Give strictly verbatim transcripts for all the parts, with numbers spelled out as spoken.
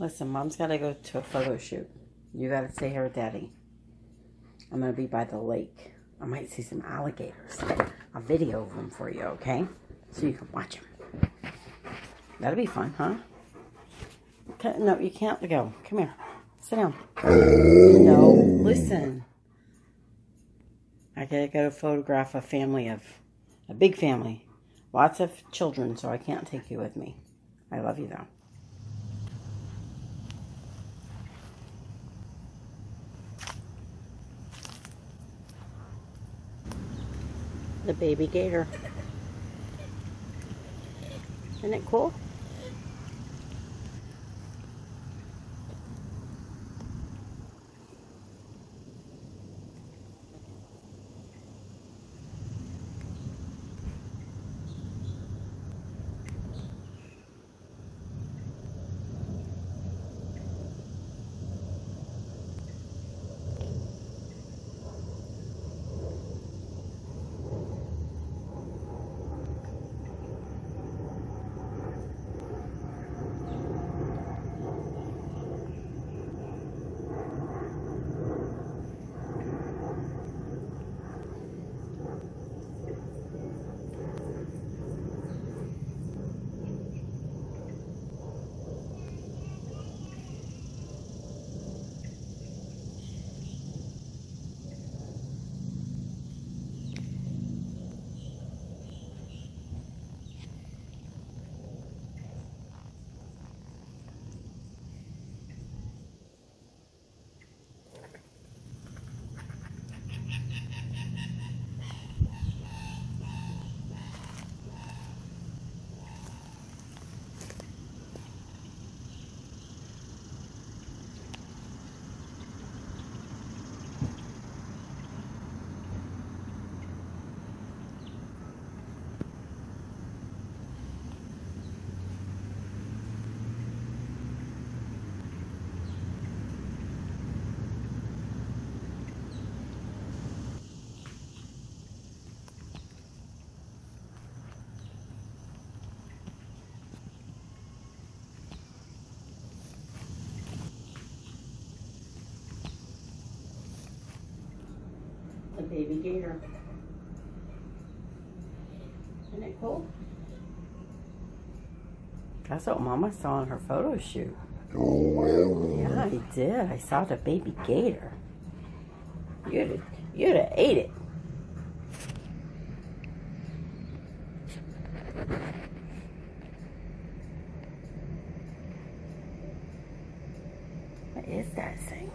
Listen, Mom's got to go to a photo shoot. You got to stay here with Daddy. I'm going to be by the lake. I might see some alligators. I'll video them for you, okay? So you can watch them. That'll be fun, huh? No, you can't go. Come here. Sit down. No, listen. I got to go to photograph a family of, a big family. Lots of children, so I can't take you with me. I love you, though. The baby gator. Isn't it cool? Baby gator. Isn't it cool? That's what Mama saw in her photo shoot. Yeah, I did. I saw the baby gator. You'd have, you'd have ate it. What is that thing?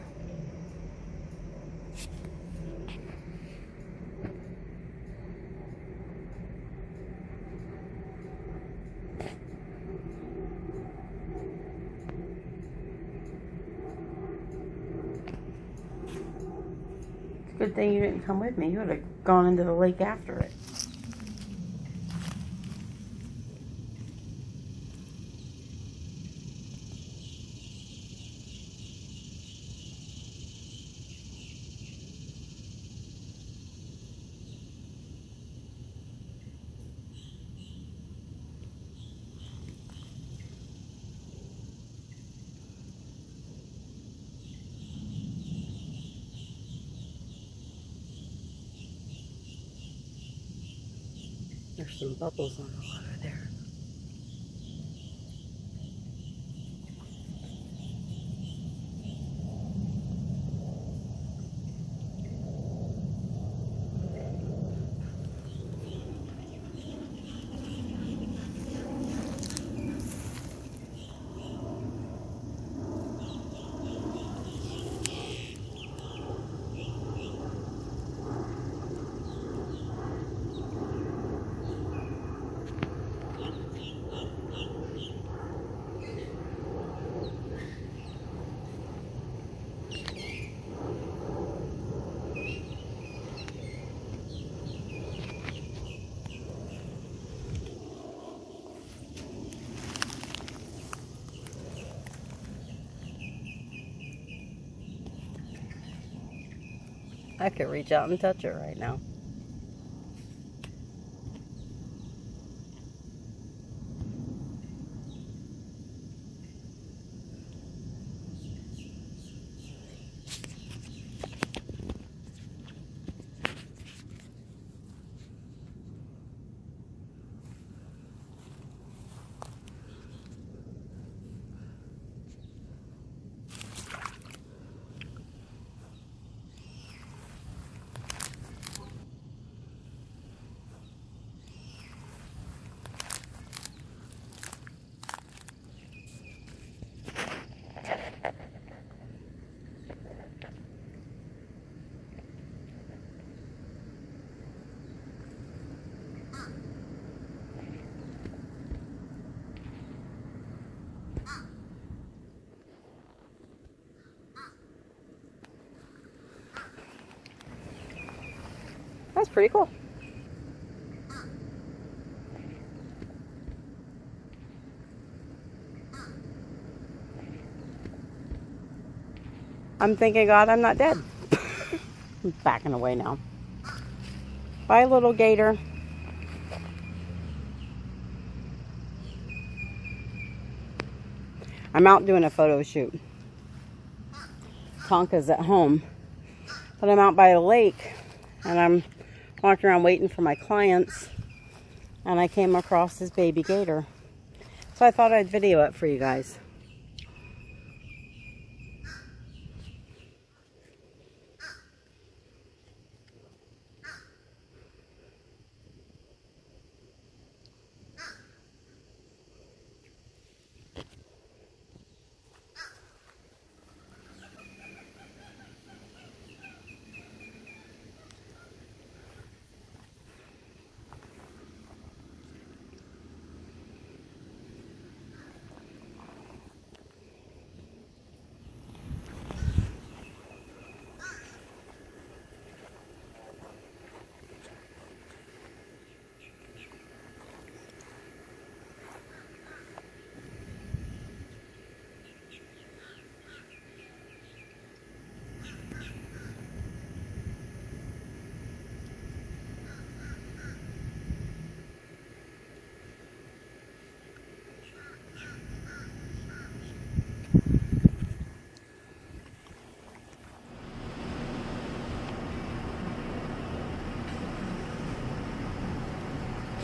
Good thing you didn't come with me. You would have gone into the lake after it. There's some bubbles on the water there. I could reach out and touch it right now. pretty cool. I'm thanking God I'm not dead. I'm backing away now. Bye, little gator. I'm out doing a photo shoot. Tonka's at home. But I'm out by the lake. And I'm walking around waiting for my clients. And I came across this baby gator. So I thought I'd video it for you guys.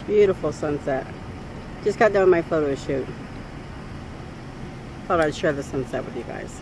Beautiful sunset. Just got done with my photo shoot. Thought I'd share the sunset with you guys.